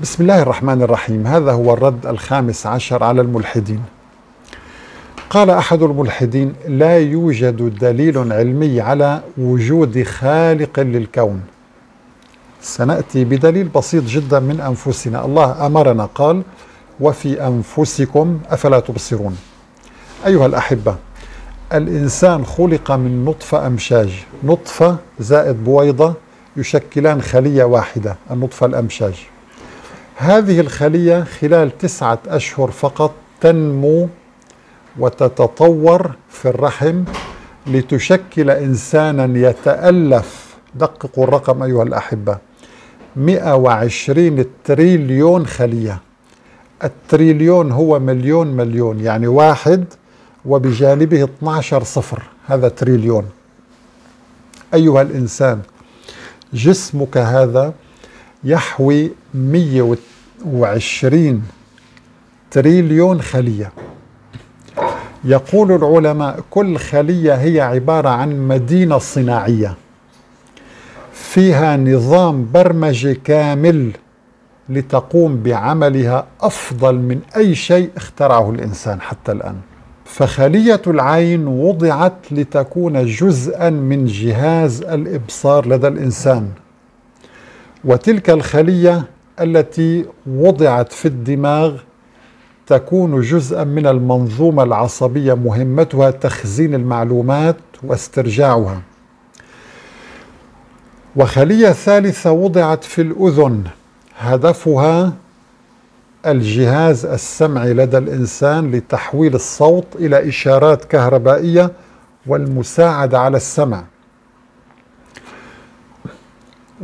بسم الله الرحمن الرحيم. هذا هو الرد 15 على الملحدين. قال أحد الملحدين: لا يوجد دليل علمي على وجود خالق للكون. سنأتي بدليل بسيط جدا من أنفسنا. الله أمرنا، قال: وفي أنفسكم أفلا تبصرون. أيها الأحبة، الإنسان خلق من نطفة أمشاج، نطفة زائد بويضة يشكلان خلية واحدة، النطفة الأمشاج. هذه الخلية خلال 9 أشهر فقط تنمو وتتطور في الرحم لتشكل إنسانا يتألف، دققوا الرقم أيها الأحبة، 120 تريليون خلية. التريليون هو مليون مليون، يعني واحد وبجانبه 12 صفر، هذا تريليون. أيها الإنسان، جسمك هذا يحوي 120 تريليون خلية. يقول العلماء كل خلية هي عبارة عن مدينة صناعية فيها نظام برمجي كامل لتقوم بعملها أفضل من أي شيء اخترعه الإنسان حتى الآن. فخلية العين وضعت لتكون جزءا من جهاز الإبصار لدى الإنسان، وتلك الخلية التي وضعت في الدماغ تكون جزءا من المنظومة العصبية، مهمتها تخزين المعلومات واسترجاعها. وخلية ثالثة وضعت في الأذن، هدفها الجهاز السمعي لدى الإنسان لتحويل الصوت إلى إشارات كهربائية والمساعدة على السمع.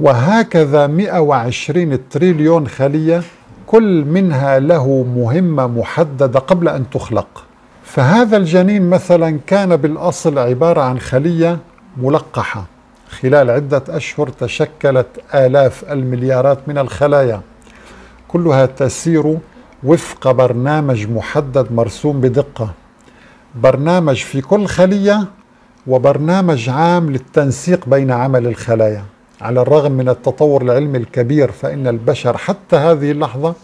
وهكذا 120 تريليون خلية، كل منها له مهمة محددة قبل أن تخلق. فهذا الجنين مثلا كان بالأصل عبارة عن خلية ملقحة، خلال عدة أشهر تشكلت آلاف المليارات من الخلايا، كلها تسير وفق برنامج محدد مرسوم بدقة، برنامج في كل خلية وبرنامج عام للتنسيق بين عمل الخلايا. على الرغم من التطور العلمي الكبير، فإن البشر حتى هذه اللحظة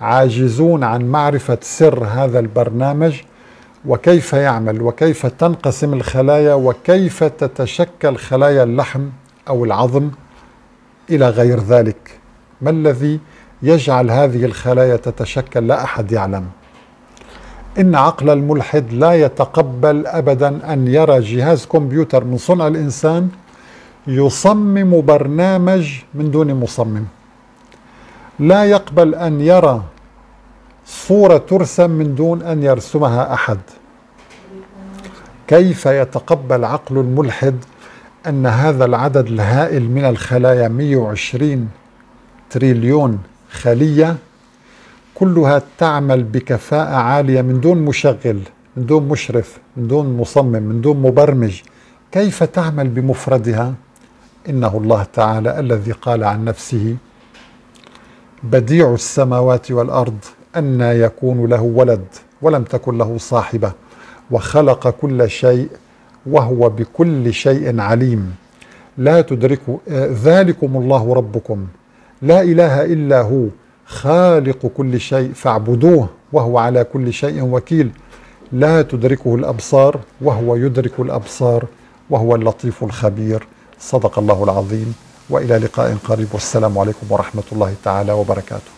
عاجزون عن معرفة سر هذا البرنامج، وكيف يعمل، وكيف تنقسم الخلايا، وكيف تتشكل خلايا اللحم أو العظم إلى غير ذلك. ما الذي يجعل هذه الخلايا تتشكل؟ لا أحد يعلم. إن عقل الملحد لا يتقبل أبدا أن يرى جهاز كمبيوتر من صنع الإنسان يصمم برنامج من دون مصمم، لا يقبل أن يرى صورة ترسم من دون أن يرسمها أحد. كيف يتقبل عقل الملحد أن هذا العدد الهائل من الخلايا، 120 تريليون خلية، كلها تعمل بكفاءة عالية من دون مشغل، من دون مشرف، من دون مصمم، من دون مبرمج، كيف تعمل بمفردها؟ إنه الله تعالى الذي قال عن نفسه: بديع السماوات والأرض، أنى يكون له ولد ولم تكن له صاحبة، وخلق كل شيء وهو بكل شيء عليم. لا تدركه ذلكم الله ربكم، لا إله إلا هو، خالق كل شيء فاعبدوه، وهو على كل شيء وكيل. لا تدركه الأبصار وهو يدرك الأبصار، وهو اللطيف الخبير. صدق الله العظيم. وإلى لقاء قريب، والسلام عليكم ورحمة الله تعالى وبركاته.